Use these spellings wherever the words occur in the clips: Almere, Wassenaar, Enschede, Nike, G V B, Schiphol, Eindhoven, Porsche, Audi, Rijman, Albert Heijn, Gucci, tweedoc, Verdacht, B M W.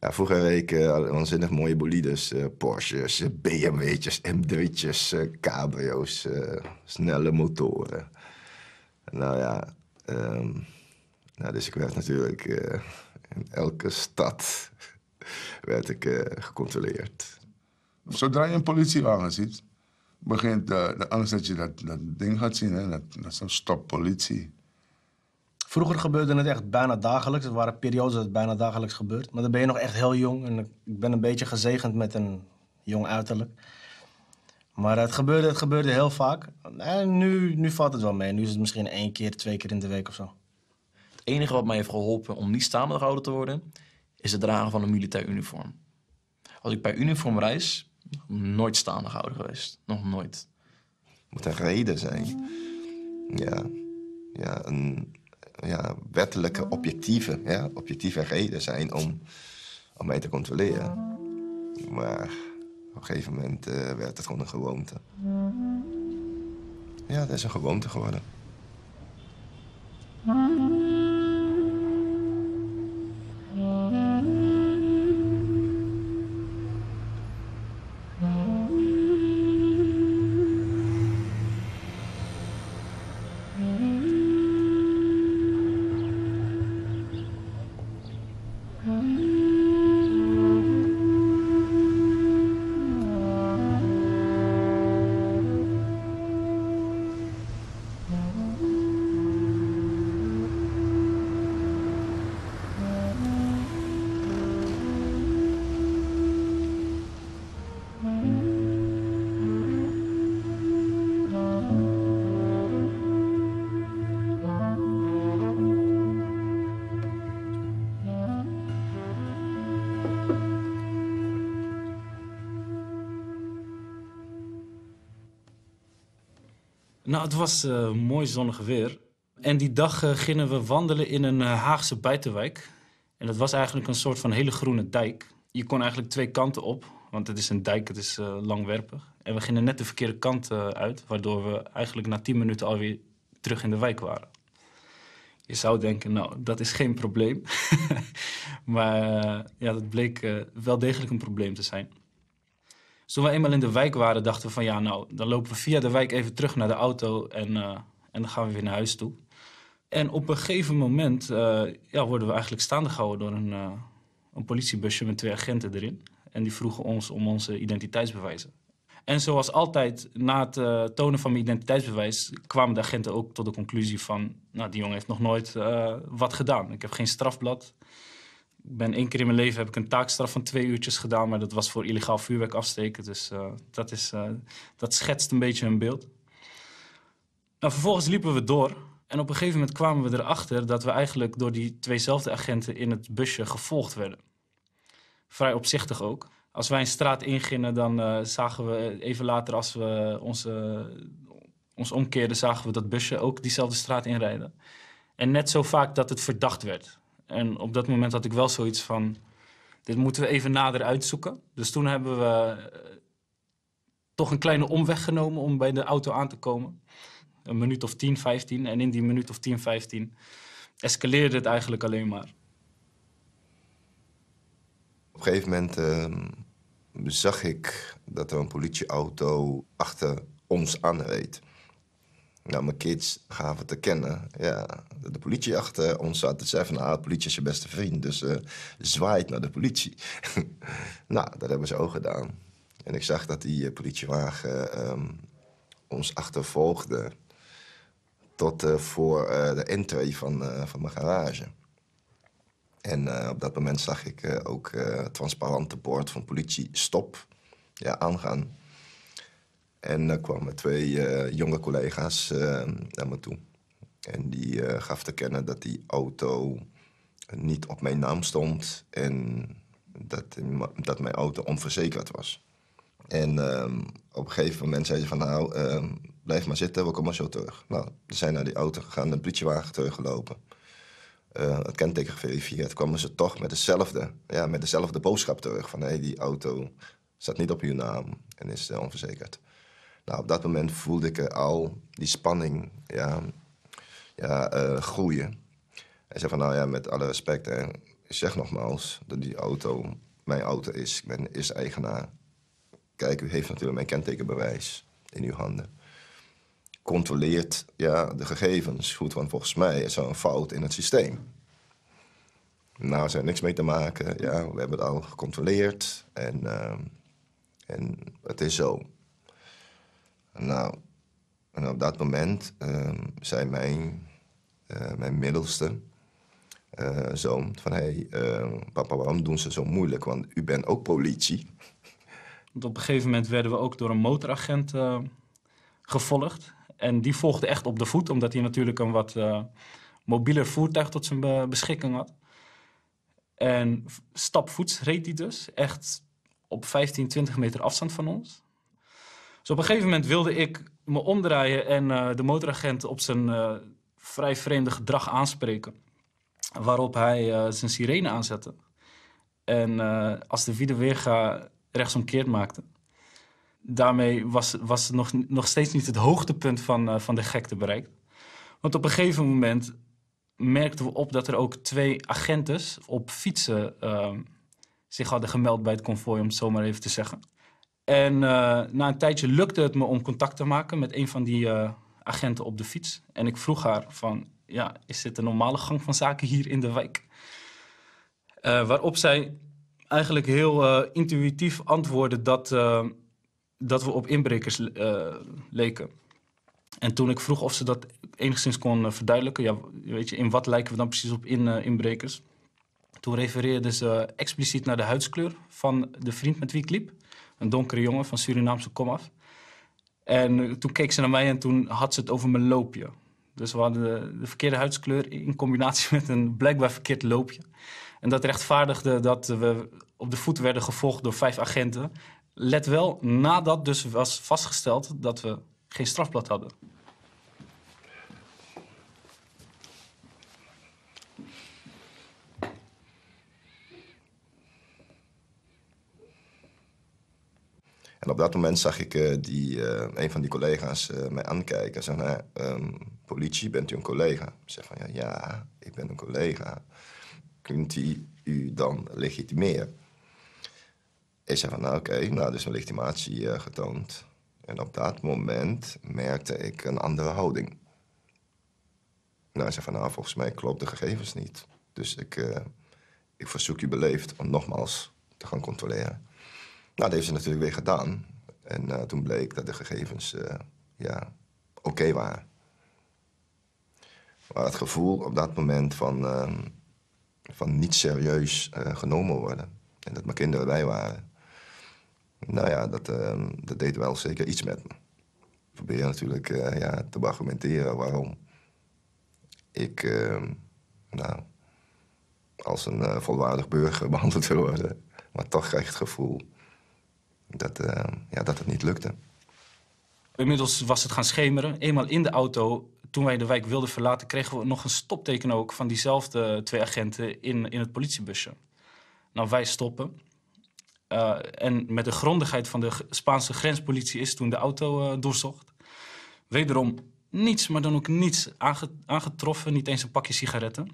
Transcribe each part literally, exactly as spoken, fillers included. Ja, vroeger reed ik uh, waanzinnig mooie bolides. Uh, Porsches, B M W'tjes, M D'tjes, uh, cabrio's, uh, snelle motoren. Nou ja, um, nou, dus ik werd natuurlijk uh, in elke stad werd ik, uh, gecontroleerd. Zodra je een politiewagen ziet, begint de, de angst dat je dat, dat ding gaat zien, hè? Dat, dat is een stop politie. Vroeger gebeurde het echt bijna dagelijks. Er waren periodes dat het bijna dagelijks gebeurt. Maar dan ben je nog echt heel jong. En ik ben een beetje gezegend met een jong uiterlijk. Maar het gebeurde, het gebeurde heel vaak. En nu, nu valt het wel mee. Nu is het misschien één keer, twee keer in de week of zo. Het enige wat mij heeft geholpen om niet staande gehouden te worden, is het dragen van een militair uniform. Als ik bij uniform reis, nooit staande gehouden geweest. Nog nooit. Moet er reden zijn. Ja, ja een... Ja, wettelijke objectieve, ja, objectieve reden zijn om, om mij te controleren. Maar op een gegeven moment uh, werd het gewoon een gewoonte. Ja, het is een gewoonte geworden. Nou, het was uh, mooi zonnig weer. En die dag uh, gingen we wandelen in een uh, Haagse buitenwijk. En dat was eigenlijk een soort van hele groene dijk. Je kon eigenlijk twee kanten op, want het is een dijk, het is uh, langwerpig. En we gingen net de verkeerde kant uh, uit, waardoor we eigenlijk na tien minuten alweer terug in de wijk waren. Je zou denken, nou, dat is geen probleem. Maar uh, ja, dat bleek uh, wel degelijk een probleem te zijn. Toen we eenmaal in de wijk waren, dachten we van ja, nou, dan lopen we via de wijk even terug naar de auto en, uh, en dan gaan we weer naar huis toe. En op een gegeven moment uh, ja, worden we eigenlijk staande gehouden door een, uh, een politiebusje met twee agenten erin. En die vroegen ons om onze identiteitsbewijzen. En zoals altijd, na het uh, tonen van mijn identiteitsbewijs kwamen de agenten ook tot de conclusie van, nou, die jongen heeft nog nooit uh, wat gedaan. Ik heb geen strafblad. Ik ben één keer in mijn leven heb ik een taakstraf van twee uurtjes gedaan, maar dat was voor illegaal vuurwerk afsteken. Dus uh, dat, is, uh, dat schetst een beetje een beeld. Nou, vervolgens liepen we door en op een gegeven moment kwamen we erachter dat we eigenlijk door die tweezelfde agenten in het busje gevolgd werden. Vrij opzichtig ook. Als wij een straat ingingen, dan uh, zagen we even later als we onze, uh, ons omkeerden, zagen we dat busje ook diezelfde straat inrijden. En net zo vaak dat het verdacht werd. En op dat moment had ik wel zoiets van, dit moeten we even nader uitzoeken. Dus toen hebben we uh, toch een kleine omweg genomen om bij de auto aan te komen. Een minuut of tien, vijftien. En in die minuut of tien, vijftien escaleerde het eigenlijk alleen maar. Op een gegeven moment uh, zag ik dat er een politieauto achter ons aanreed. Nou, mijn kids gaven te kennen. Ja, de politie achter ons zat. Ze zei van, ah, de politie is je beste vriend, dus uh, zwaait naar de politie. Nou, dat hebben ze ook gedaan. En ik zag dat die uh, politiewagen um, ons achtervolgde tot uh, voor uh, de entree van, uh, van mijn garage. En uh, op dat moment zag ik uh, ook het uh, transparante bord van politie stop, ja, aangaan. En dan kwamen twee uh, jonge collega's uh, naar me toe. En die uh, gaf te kennen dat die auto niet op mijn naam stond en dat, dat mijn auto onverzekerd was. En um, op een gegeven moment zei ze van, nou, uh, blijf maar zitten, we komen zo terug. Nou, ze zijn naar die auto gegaan, de politiewagen teruggelopen. Uh, het kenteken geverifieerd, kwamen ze toch met dezelfde, ja, met dezelfde boodschap terug. Van, hé, hey, die auto staat niet op uw naam en is uh, onverzekerd. Nou, op dat moment voelde ik al die spanning ja, ja, uh, groeien. Hij zei van, nou ja, met alle respect, hè, Ik zeg nogmaals dat die auto mijn auto is. Ik ben eerste eigenaar. Kijk, u heeft natuurlijk mijn kentekenbewijs in uw handen. Controleert ja, de gegevens goed, want volgens mij is er een fout in het systeem. Nou, er is niks mee te maken. Ja, we hebben het al gecontroleerd en, uh, en het is zo. Nou, en op dat moment uh, zei mijn, uh, mijn middelste uh, zoon van... Hey, uh, papa, waarom doen ze zo moeilijk? Want u bent ook politie. Want op een gegeven moment werden we ook door een motoragent uh, gevolgd. En die volgde echt op de voet, omdat hij natuurlijk een wat uh, mobieler voertuig tot zijn be beschikking had. En stapvoets reed hij dus, echt op vijftien, twintig meter afstand van ons. Dus op een gegeven moment wilde ik me omdraaien en uh, de motoragent op zijn uh, vrij vreemde gedrag aanspreken. Waarop hij uh, zijn sirene aanzette. En uh, als de Wiedeweerga rechtsomkeert maakte. Daarmee was, was het nog, nog steeds niet het hoogtepunt van, uh, van de gekte bereikt. Want op een gegeven moment merkten we op dat er ook twee agenten op fietsen uh, zich hadden gemeld bij het konvooi, om het zo maar even te zeggen. En uh, na een tijdje lukte het me om contact te maken met een van die uh, agenten op de fiets. En ik vroeg haar van, ja, is dit een normale gang van zaken hier in de wijk? Uh, waarop zij eigenlijk heel uh, intuïtief antwoordde dat, uh, dat we op inbrekers uh, leken. En toen ik vroeg of ze dat enigszins kon uh, verduidelijken, ja, weet je, in wat lijken we dan precies op in, uh, inbrekers? Toen refereerde ze expliciet naar de huidskleur van de vriend met wie ik liep. Een donkere jongen van Surinaamse komaf. En uh, toen keek ze naar mij en toen had ze het over mijn loopje. Dus we hadden de, de verkeerde huidskleur in combinatie met een blijkbaar verkeerd loopje. En dat rechtvaardigde dat we op de voet werden gevolgd door vijf agenten. Let wel, nadat dus was vastgesteld dat we geen strafblad hadden. En op dat moment zag ik uh, die, uh, een van die collega's uh, mij aankijken en zei, nou, um, politie, bent u een collega? Ik zeg van, ja, ja, ik ben een collega. Kunt u u dan legitimeren? Ik zei van, nou oké, okay, nou, dus een legitimatie uh, getoond. En op dat moment merkte ik een andere houding. Nou, ik zei van, nou, volgens mij klopt de gegevens niet. Dus ik, uh, ik verzoek u beleefd om nogmaals te gaan controleren. Nou, dat heeft ze natuurlijk weer gedaan. En uh, toen bleek dat de gegevens uh, ja, oké okay waren. Maar het gevoel op dat moment van, uh, van niet serieus uh, genomen worden. En dat mijn kinderen bij waren. Nou ja, dat, uh, dat deed wel zeker iets met me. Ik probeer natuurlijk uh, ja, te argumenteren waarom ik uh, nou, als een uh, volwaardig burger behandeld wil worden. Maar toch krijg ik het gevoel dat, uh, ja, dat het niet lukte. Inmiddels was het gaan schemeren. Eenmaal in de auto, toen wij de wijk wilden verlaten, kregen we nog een stopteken ook van diezelfde twee agenten in, in het politiebusje. Nou, wij stoppen. Uh, en met de grondigheid van de Spaanse grenspolitie is toen de auto uh, doorzocht. Wederom niets, maar dan ook niets aangetroffen. Niet eens een pakje sigaretten.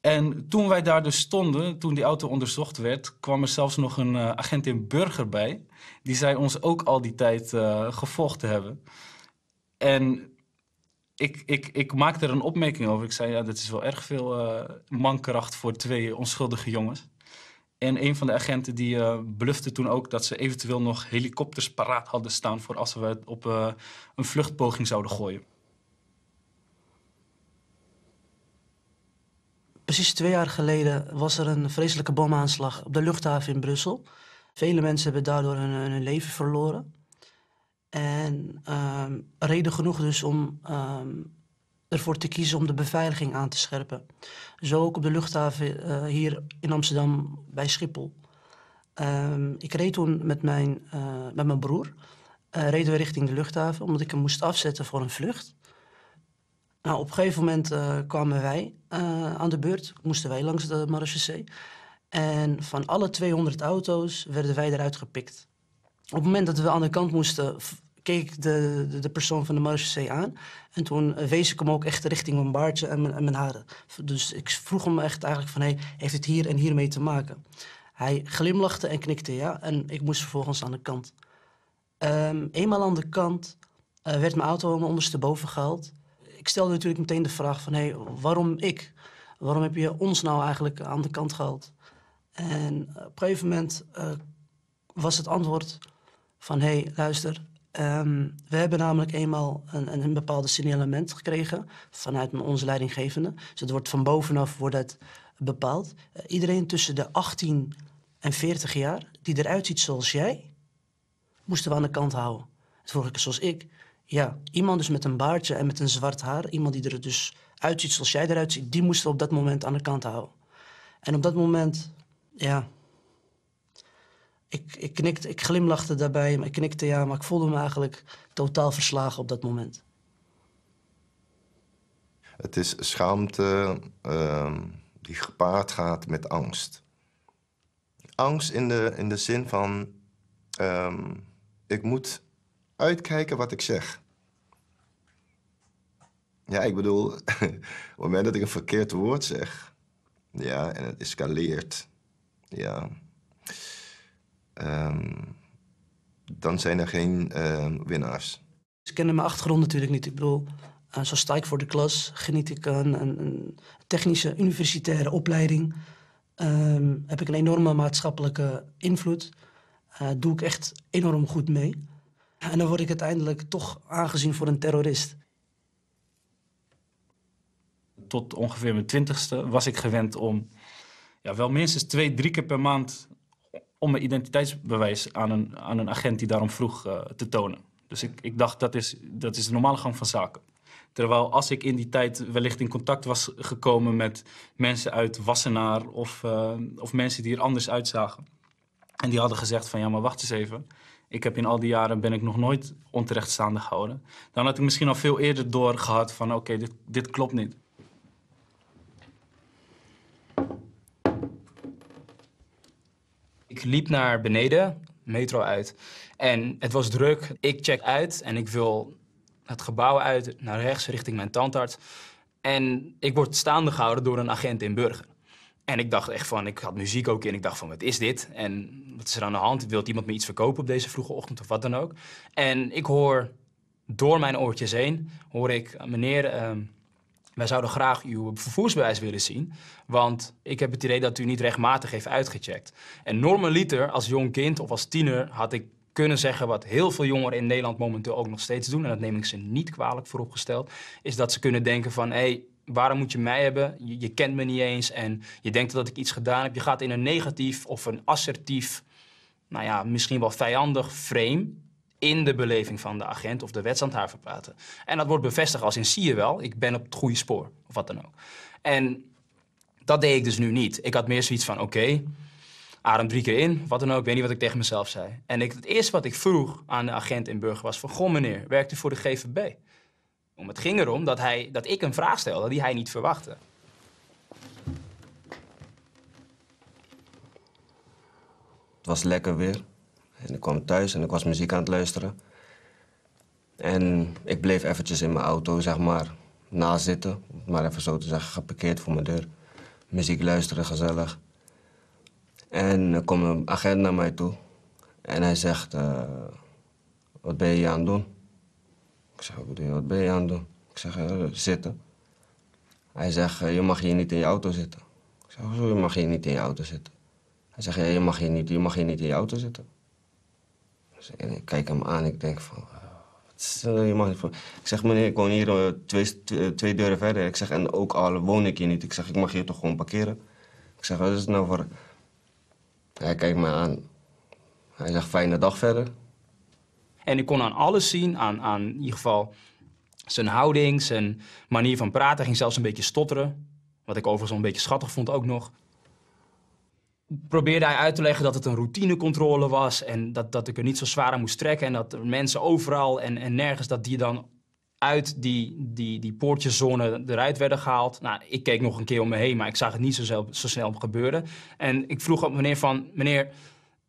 En toen wij daar dus stonden, toen die auto onderzocht werd, kwam er zelfs nog een uh, agent in Burger bij. Die zei ons ook al die tijd uh, gevolgd te hebben. En ik, ik, ik maakte er een opmerking over. Ik zei, ja, dat is wel erg veel uh, mankracht voor twee onschuldige jongens. En een van de agenten die uh, belufte toen ook dat ze eventueel nog helikopters paraat hadden staan voor als we het op uh, een vluchtpoging zouden gooien. Precies twee jaar geleden was er een vreselijke bomaanslag op de luchthaven in Brussel. Vele mensen hebben daardoor hun, hun leven verloren. En um, reden genoeg dus om um, ervoor te kiezen om de beveiliging aan te scherpen. Zo ook op de luchthaven uh, hier in Amsterdam bij Schiphol. Um, ik reed toen met mijn, uh, met mijn broer uh, reden we richting de luchthaven, omdat ik hem moest afzetten voor een vlucht. Nou, op een gegeven moment uh, kwamen wij uh, aan de beurt, moesten wij langs de marechaussee. En van alle tweehonderd auto's werden wij eruit gepikt. Op het moment dat we aan de kant moesten, keek ik de, de, de persoon van de marechaussee aan. En toen wees ik hem ook echt richting mijn baardje en mijn, en mijn haren. Dus ik vroeg hem echt eigenlijk van, hey, heeft het hier en hiermee te maken? Hij glimlachte en knikte ja. En ik moest vervolgens aan de kant. Um, eenmaal aan de kant uh, werd mijn auto helemaal ondersteboven gehaald. Ik stelde natuurlijk meteen de vraag van, hey, waarom ik? Waarom heb je ons nou eigenlijk aan de kant gehaald? En op een gegeven moment uh, was het antwoord van, hé, hey, luister, um, we hebben namelijk eenmaal een, een bepaald signalement gekregen vanuit onze leidinggevende. Dus het wordt van bovenaf wordt het bepaald. Uh, iedereen tussen de achttien en veertig jaar die eruit ziet zoals jij, moesten we aan de kant houden. Het vorige keer zoals ik. Ja, iemand dus met een baardje en met een zwart haar, iemand die er dus uitziet zoals jij eruit ziet, die moesten we op dat moment aan de kant houden. En op dat moment, ja, ik, ik knikte, ik glimlachte daarbij, maar ik knikte ja, maar ik voelde me eigenlijk totaal verslagen op dat moment. Het is schaamte uh, die gepaard gaat met angst. Angst in de, in de zin van, uh, ik moet uitkijken wat ik zeg. Ja, ik bedoel, op het moment dat ik een verkeerd woord zeg, ja, en het escaleert, ja, um, dan zijn er geen uh, winnaars. Ze kennen mijn achtergrond natuurlijk niet. Ik bedoel, uh, zo sta ik voor de klas, geniet ik een, een, een technische universitaire opleiding, um, heb ik een enorme maatschappelijke invloed, uh, doe ik echt enorm goed mee. En dan word ik uiteindelijk toch aangezien voor een terrorist. Tot ongeveer mijn twintigste was ik gewend om ja, wel minstens twee, drie keer per maand om mijn identiteitsbewijs aan een, aan een agent die daarom vroeg uh, te tonen. Dus ik, ik dacht, dat is, dat is de normale gang van zaken. Terwijl als ik in die tijd wellicht in contact was gekomen met mensen uit Wassenaar of, uh, of mensen die er anders uitzagen. En die hadden gezegd van ja, maar wacht eens even. Ik heb in al die jaren ben ik nog nooit onterechtstaande gehouden. Dan had ik misschien al veel eerder door gehad van oké, okay, dit, dit klopt niet. Ik liep naar beneden, metro uit. En het was druk. Ik check uit en ik wil het gebouw uit naar rechts richting mijn tandarts. En ik word staande gehouden door een agent in Burger. En ik dacht echt van, ik had muziek ook in, ik dacht van, wat is dit? En wat is er aan de hand? Wilt iemand me iets verkopen op deze vroege ochtend of wat dan ook? En ik hoor door mijn oortjes heen, hoor ik, meneer, uh, wij zouden graag uw vervoersbewijs willen zien. Want ik heb het idee dat u niet rechtmatig heeft uitgecheckt. En normaliter, als jong kind of als tiener, had ik kunnen zeggen wat heel veel jongeren in Nederland momenteel ook nog steeds doen. En dat neem ik ze niet kwalijk vooropgesteld. Is dat ze kunnen denken van, hé, hey, waarom moet je mij hebben? Je, je kent me niet eens en je denkt dat ik iets gedaan heb. Je gaat in een negatief of een assertief, nou ja, misschien wel vijandig frame in de beleving van de agent of de wetshandhaver praten. En dat wordt bevestigd als in zie je wel, ik ben op het goede spoor of wat dan ook. En dat deed ik dus nu niet. Ik had meer zoiets van oké, okay, adem drie keer in, wat dan ook, ik weet niet wat ik tegen mezelf zei. En ik, het eerste wat ik vroeg aan de agent in Burger was van goh meneer, werkt u voor de G V B? Om het ging erom dat, hij, dat ik een vraag stelde die hij niet verwachtte. Het was lekker weer. En ik kwam thuis en ik was muziek aan het luisteren. En ik bleef eventjes in mijn auto, zeg maar, nazitten. Om het maar even zo te zeggen, geparkeerd voor mijn deur. Muziek luisteren, gezellig. En er komt een agent naar mij toe. En hij zegt, uh, wat ben je hier aan het doen? Ik zeg, wat ben je aan het doen? Ik zeg, zitten. Hij zegt, je mag hier niet in je auto zitten. Ik zeg, hoezo, je mag hier niet in je auto zitten? Hij zegt, ja, je mag hier niet, je mag hier niet in je auto zitten. Dus ik kijk hem aan, ik denk van, wat is er, je mag niet van. Ik zeg, meneer, ik woon hier twee, twee deuren verder. Ik zeg, en ook al woon ik hier niet. Ik zeg, ik mag hier toch gewoon parkeren? Ik zeg, wat is het nou voor... Hij kijkt mij aan. Hij zegt, fijne dag verder. En ik kon aan alles zien, aan, aan in ieder geval zijn houding, zijn manier van praten. Hij ging zelfs een beetje stotteren, wat ik overigens een beetje schattig vond ook nog. Probeerde hij uit te leggen dat het een routinecontrole was en dat, dat ik er niet zo zwaar aan moest trekken. En dat er mensen overal en, en nergens, dat die dan uit die, die, die poortjeszone eruit werden gehaald. Nou, ik keek nog een keer om me heen, maar ik zag het niet zo, zo snel gebeuren. En ik vroeg op meneer van, meneer,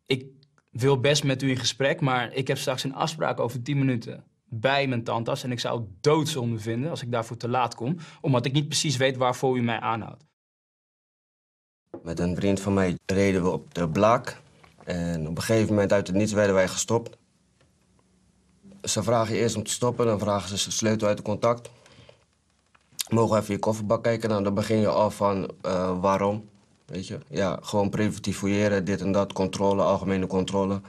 ik... wil best met u in gesprek, maar ik heb straks een afspraak over tien minuten bij mijn tandarts en ik zou het doodzonde vinden als ik daarvoor te laat kom, omdat ik niet precies weet waarvoor u mij aanhoudt. Met een vriend van mij reden we op de Blaak en op een gegeven moment uit het niets werden wij gestopt. Ze vragen je eerst om te stoppen, dan vragen ze de sleutel uit de contact. Mogen we even je kofferbak kijken? Nou, dan begin je al van uh, waarom, weet je. Ja, gewoon preventief fouilleren, dit en dat, controle, algemene controle.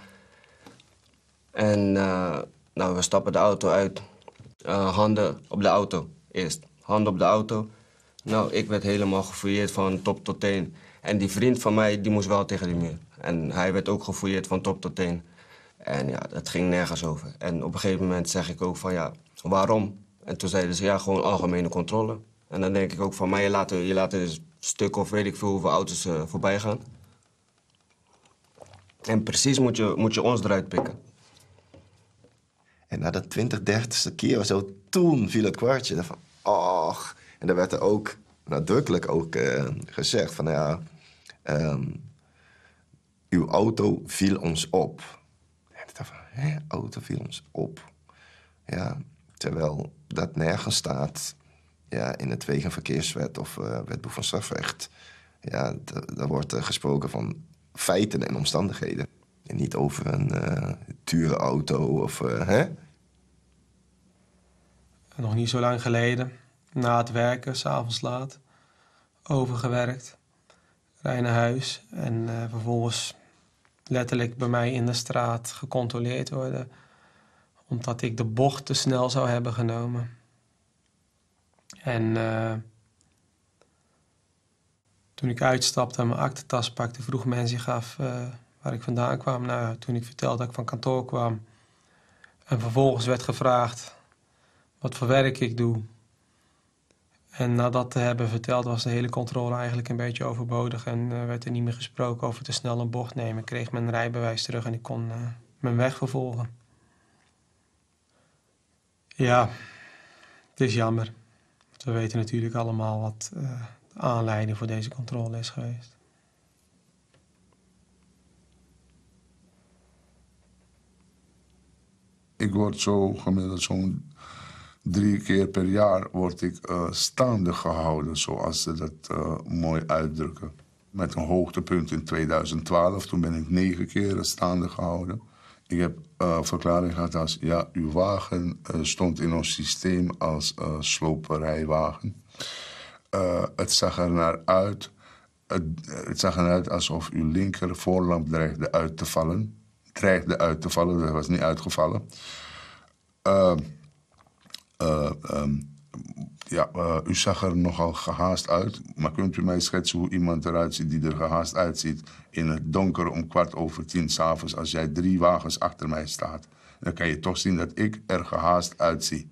En uh, nou, we stappen de auto uit. Uh, handen op de auto eerst. Handen op de auto. Nou, ik werd helemaal gefouilleerd van top tot teen. En die vriend van mij, die moest wel tegen die muur. En hij werd ook gefouilleerd van top tot teen. En ja, dat ging nergens over. En op een gegeven moment zeg ik ook van ja, waarom? En toen zeiden ze ja, gewoon algemene controle. En dan denk ik ook van mij, je laat, je laat een stuk of weet ik veel hoeveel auto's uh, voorbij gaan. En precies moet je, moet je ons eruit pikken. En na de twintig, dertigste keer of zo, toen viel het kwartje. Dan van, och. En dan werd er ook nadrukkelijk ook, uh, gezegd van ja, um, uw auto viel ons op. Hé, auto viel ons op. Ja, terwijl dat nergens staat, ja, in het Wegenverkeerswet of uh, Wetboek van Strafrecht. Ja, daar wordt uh, gesproken van feiten en omstandigheden. En niet over een uh, dure auto of uh, hè? Nog niet zo lang geleden, na het werken, 's avonds laat, overgewerkt, rij naar huis en uh, vervolgens letterlijk bij mij in de straat gecontroleerd worden, omdat ik de bocht te snel zou hebben genomen. En uh, toen ik uitstapte en mijn aktentas pakte, vroeg men zich af uh, waar ik vandaan kwam. Nou, toen ik vertelde dat ik van kantoor kwam en vervolgens werd gevraagd wat voor werk ik doe. En na dat te hebben verteld was de hele controle eigenlijk een beetje overbodig en uh, werd er niet meer gesproken over te snel een bocht nemen. Ik kreeg mijn rijbewijs terug en ik kon uh, mijn weg vervolgen. Ja, het is jammer. Want we weten natuurlijk allemaal wat uh, de aanleiding voor deze controle is geweest. Ik word zo gemiddeld zo'n Drie keer per jaar word ik uh, staande gehouden, zoals ze dat uh, mooi uitdrukken. Met een hoogtepunt in tweeduizend twaalf, toen ben ik negen keer staande gehouden. Ik heb uh, verklaring gehad als, ja, uw wagen uh, stond in ons systeem als uh, sloperijwagen. Uh, het zag er naar uit, het, het zag eruit alsof uw linker voorlamp dreigde uit te vallen. Dreigde uit te vallen, dat was niet uitgevallen. Uh, Uh, um, ja, uh, u zag er nogal gehaast uit, maar kunt u mij schetsen hoe iemand eruit ziet die er gehaast uitziet in het donker om kwart over tien 's avonds als jij drie wagens achter mij staat? Dan kan je toch zien dat ik er gehaast uitzie.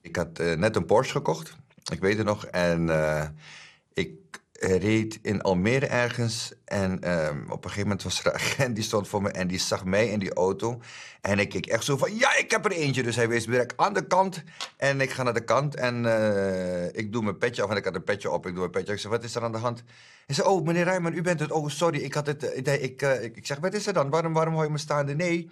Ik had uh, net een Porsche gekocht, ik weet het nog, en uh, ik... reed in Almere ergens en um, op een gegeven moment was er een agent die stond voor me en die zag mij in die auto. En ik keek echt zo van, ja, ik heb er eentje. Dus hij wees direct aan de kant en ik ga naar de kant en uh, ik doe mijn petje af. En ik had een petje op, ik doe mijn petje af. Ik zeg, wat is er aan de hand? Hij zei, oh, meneer Rijman, u bent het. Oh, sorry, ik had het. Ik, ik, ik, ik zeg, wat is er dan? Waarom, waarom hou je me staande? Nee,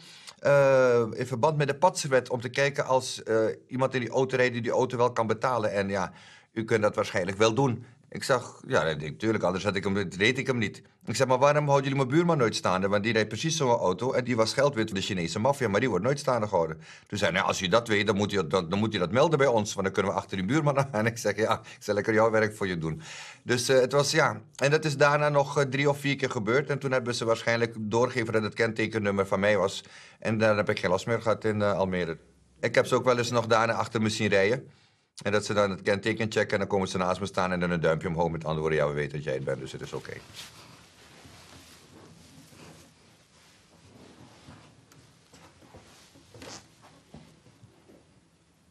uh, in verband met de patserwet om te kijken als uh, iemand in die auto rijdt die die auto wel kan betalen. En ja, u kunt dat waarschijnlijk wel doen. Ik zag, ja, natuurlijk, anders had ik hem, reed ik hem niet. Ik zeg, maar waarom houden jullie mijn buurman nooit staande? Want die rijdt precies zo'n auto en die was geldwit van de Chinese maffia, maar die wordt nooit staande gehouden. Toen zei hij, nou, als je dat weet, dan moet je dat, dan moet je dat melden bij ons, want dan kunnen we achter die buurman aan. En ik zeg, ja, ik zal lekker jouw werk voor je doen. Dus uh, het was, ja, en dat is daarna nog uh, drie of vier keer gebeurd. En toen hebben ze waarschijnlijk doorgegeven dat het kentekennummer van mij was. En daar heb ik geen last meer gehad in uh, Almere. Ik heb ze ook wel eens nog daarna achter me zien rijden. En dat ze dan het kenteken checken en dan komen ze naast me staan en dan een duimpje omhoog met antwoorden. Ja, we weten dat jij het bent, dus het is oké. Okay.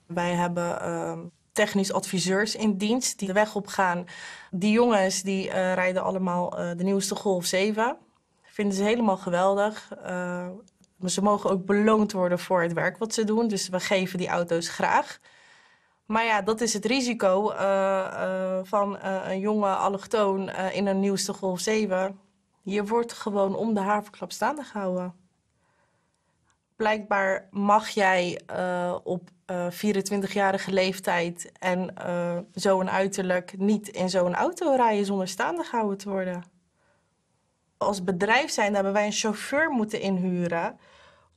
Wij hebben uh, technisch adviseurs in dienst die de weg op gaan. Die jongens die uh, rijden allemaal uh, de nieuwste Golf zeven. Vinden ze helemaal geweldig. Uh, maar ze mogen ook beloond worden voor het werk wat ze doen. Dus we geven die auto's graag. Maar ja, dat is het risico uh, uh, van uh, een jonge allochtoon uh, in een nieuwste golf zeven. Je wordt gewoon om de haverklap staande gehouden. Blijkbaar mag jij uh, op uh, vierentwintigjarige leeftijd en uh, zo'n uiterlijk niet in zo'n auto rijden zonder staande gehouden te worden. Als bedrijf zijn hebben wij een chauffeur moeten inhuren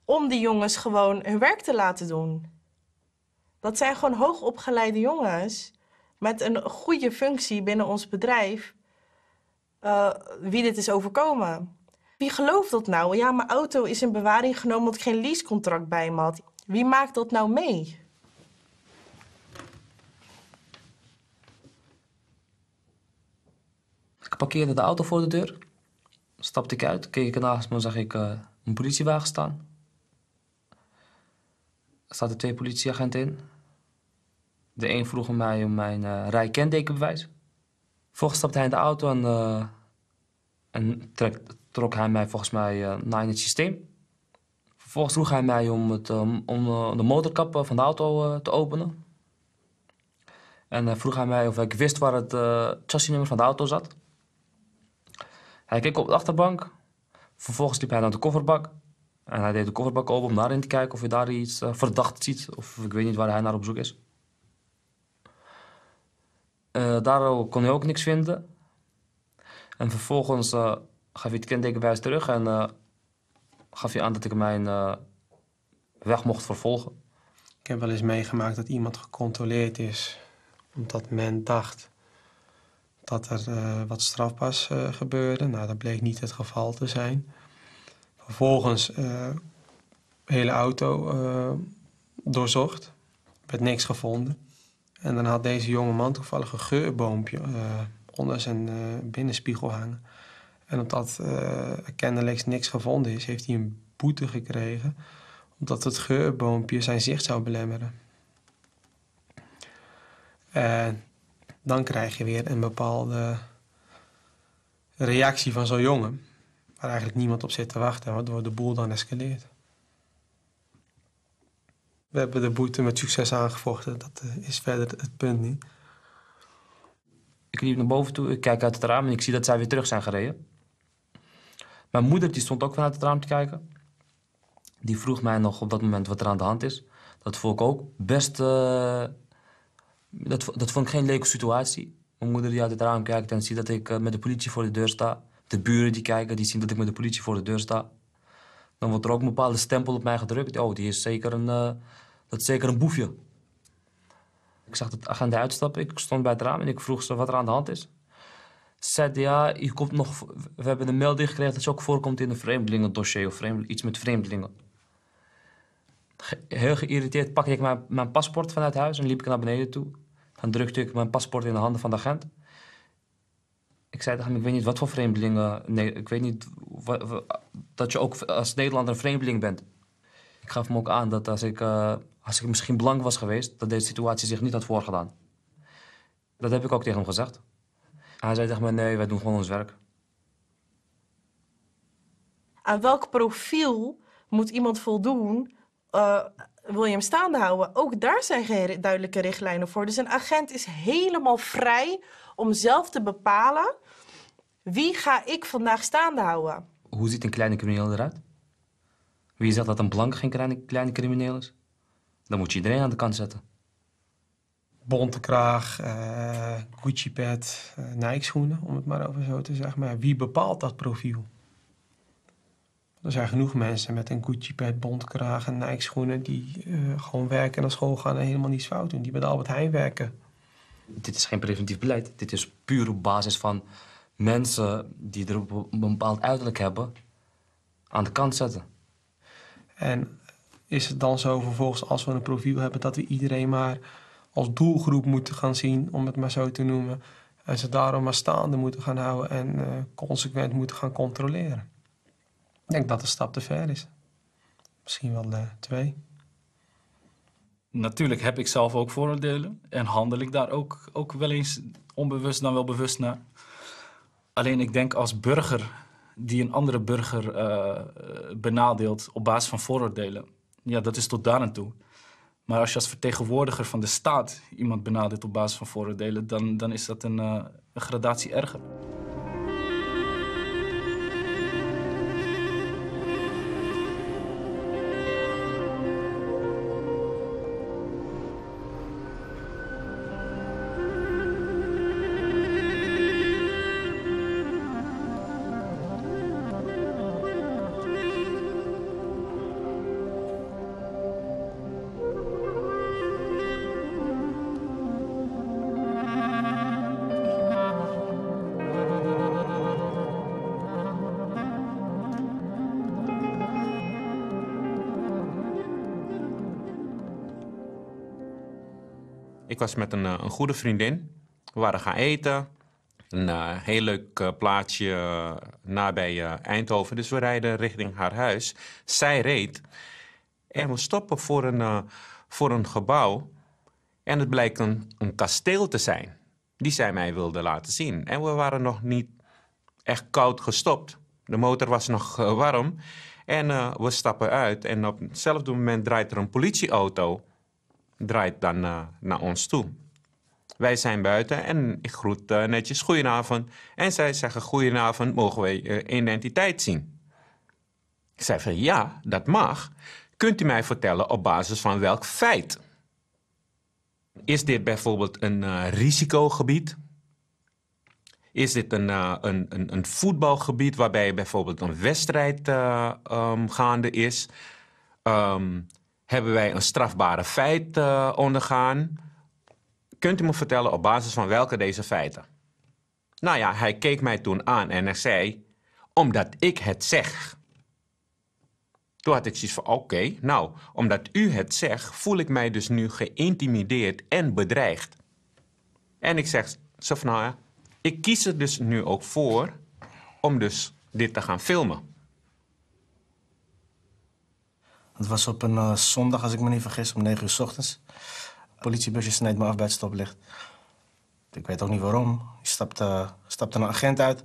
om die jongens gewoon hun werk te laten doen. Dat zijn gewoon hoogopgeleide jongens met een goede functie binnen ons bedrijf, uh, wie dit is overkomen. Wie gelooft dat nou? Ja, mijn auto is in bewaring genomen omdat ik geen leasecontract bij me had. Wie maakt dat nou mee? Ik parkeerde de auto voor de deur, stapte ik uit, keek ik naast me en zag ik uh, een politiewagen staan. Er zaten twee politieagenten in. De een vroeg aan mij om mijn uh, rijkentekenbewijs. Volgens stapte hij in de auto en, uh, en trek, trok hij mij volgens mij uh, naar het systeem. Vervolgens vroeg hij mij om, het, um, om uh, de motorkap van de auto uh, te openen. En uh, vroeg hij mij of ik wist waar het uh, chassisnummer van de auto zat. Hij keek op de achterbank. Vervolgens liep hij naar de kofferbak. En hij deed de kofferbak open om daarin te kijken of je daar iets uh, verdacht ziet. Of ik weet niet waar hij naar op zoek is. Uh, daar kon hij ook niks vinden. En vervolgens uh, gaf hij het kentekenbewijs terug en uh, gaf hij aan dat ik mijn uh, weg mocht vervolgen. Ik heb wel eens meegemaakt dat iemand gecontroleerd is omdat men dacht dat er uh, wat strafbaars uh, gebeurde. Nou, dat bleek niet het geval te zijn. Vervolgens uh, de hele auto uh, doorzocht, werd niks gevonden. En dan had deze jonge man toevallig een geurboompje uh, onder zijn uh, binnenspiegel hangen. En omdat uh, er kennelijk niks gevonden is, heeft hij een boete gekregen, omdat het geurboompje zijn zicht zou belemmeren. En dan krijg je weer een bepaalde reactie van zo'n jongen, waar eigenlijk niemand op zit te wachten, waardoor de boel dan escaleert. We hebben de boete met succes aangevochten, dat is verder het punt niet. Ik liep naar boven toe, ik kijk uit het raam en ik zie dat zij weer terug zijn gereden. Mijn moeder die stond ook vanuit het raam te kijken. Die vroeg mij nog op dat moment wat er aan de hand is. Dat vond ik ook best... Uh, dat, dat vond ik geen leuke situatie. Mijn moeder die uit het raam kijkt en ziet dat ik uh, met de politie voor de deur sta. De buren die kijken, die zien dat ik met de politie voor de deur sta. Dan wordt er ook een bepaalde stempel op mij gedrukt. Oh, die is zeker een, uh, dat is zeker een boefje. Ik zag dat agenda uitstappen. Ik stond bij het raam en ik vroeg ze wat er aan de hand is. Ze zeiden, ja, je komt nog, we hebben een melding gekregen dat je ook voorkomt in een vreemdelingendossier of vreemd, iets met vreemdelingen. Ge heel geïrriteerd pakte ik mijn, mijn paspoort vanuit huis en liep ik naar beneden toe. Dan drukte ik mijn paspoort in de handen van de agent. Ik zei tegen hem, ik weet niet wat voor vreemdelingen... Nee, ik weet niet wat, wat, dat je ook als Nederlander een vreemdeling bent. Ik gaf hem ook aan dat als ik, uh, als ik misschien blank was geweest, dat deze situatie zich niet had voorgedaan. Dat heb ik ook tegen hem gezegd. En hij zei tegen mij, nee, wij doen gewoon ons werk. Aan welk profiel moet iemand voldoen? Uh, wil je hem staande houden? Ook daar zijn geen duidelijke richtlijnen voor. Dus een agent is helemaal vrij om zelf te bepalen wie ga ik vandaag staande houden. Hoe ziet een kleine crimineel eruit? Wie zegt dat een blanke geen kleine, kleine crimineel is? Dan moet je iedereen aan de kant zetten. Bonte kraag, uh, Gucci-pet, uh, Nike-schoenen, om het maar over zo te zeggen. Maar wie bepaalt dat profiel? Er zijn genoeg mensen met een Gucci-pet, bonte kraag en Nike-schoenen die uh, gewoon werken, naar school gaan en helemaal niets fout doen. Die bij de Albert Heijn werken. Dit is geen preventief beleid. Dit is puur op basis van mensen die er een bepaald uiterlijk hebben aan de kant zetten. En is het dan zo vervolgens als we een profiel hebben dat we iedereen maar als doelgroep moeten gaan zien, om het maar zo te noemen, en ze daarom maar staande moeten gaan houden en uh, consequent moeten gaan controleren? Ik denk dat de stap te ver is. Misschien wel uh, twee. Natuurlijk heb ik zelf ook vooroordelen en handel ik daar ook, ook wel eens onbewust dan wel bewust naar. Alleen ik denk als burger die een andere burger uh, benadeelt op basis van vooroordelen, ja, dat is tot daar aan toe. Maar als je als vertegenwoordiger van de staat iemand benadert op basis van vooroordelen, dan, dan is dat een, uh, een gradatie erger. Ik was met een, een goede vriendin. We waren gaan eten. Een uh, heel leuk uh, plaatsje uh, nabij uh, Eindhoven. Dus we rijden richting haar huis. Zij reed. En we stoppen voor een, uh, voor een gebouw. En het blijkt een, een kasteel te zijn. Die zij mij wilde laten zien. En we waren nog niet echt koud gestopt. De motor was nog uh, warm. En uh, we stappen uit. En op hetzelfde moment draait er een politieauto... draait dan uh, naar ons toe. Wij zijn buiten en ik groet uh, netjes goedenavond. En zij zeggen goedenavond, mogen wij uh, identiteit zien? Ik zei van ja, dat mag. Kunt u mij vertellen op basis van welk feit? Is dit bijvoorbeeld een uh, risicogebied? Is dit een, uh, een, een, een voetbalgebied waarbij bijvoorbeeld een wedstrijd uh, um, gaande is? Um, Hebben wij een strafbare feit uh, ondergaan? Kunt u me vertellen op basis van welke deze feiten? Nou ja, hij keek mij toen aan en hij zei... omdat ik het zeg. Toen had ik zoiets van, oké, okay, nou, omdat u het zegt... voel ik mij dus nu geïntimideerd en bedreigd. En ik zeg zo van, nou ja, ik kies er dus nu ook voor... om dus dit te gaan filmen. Het was op een uh, zondag, als ik me niet vergis, om negen uur 's ochtends. Het politiebusje snijdt me af bij het stoplicht. Ik weet ook niet waarom. Ik stapte, uh, stapte een agent uit.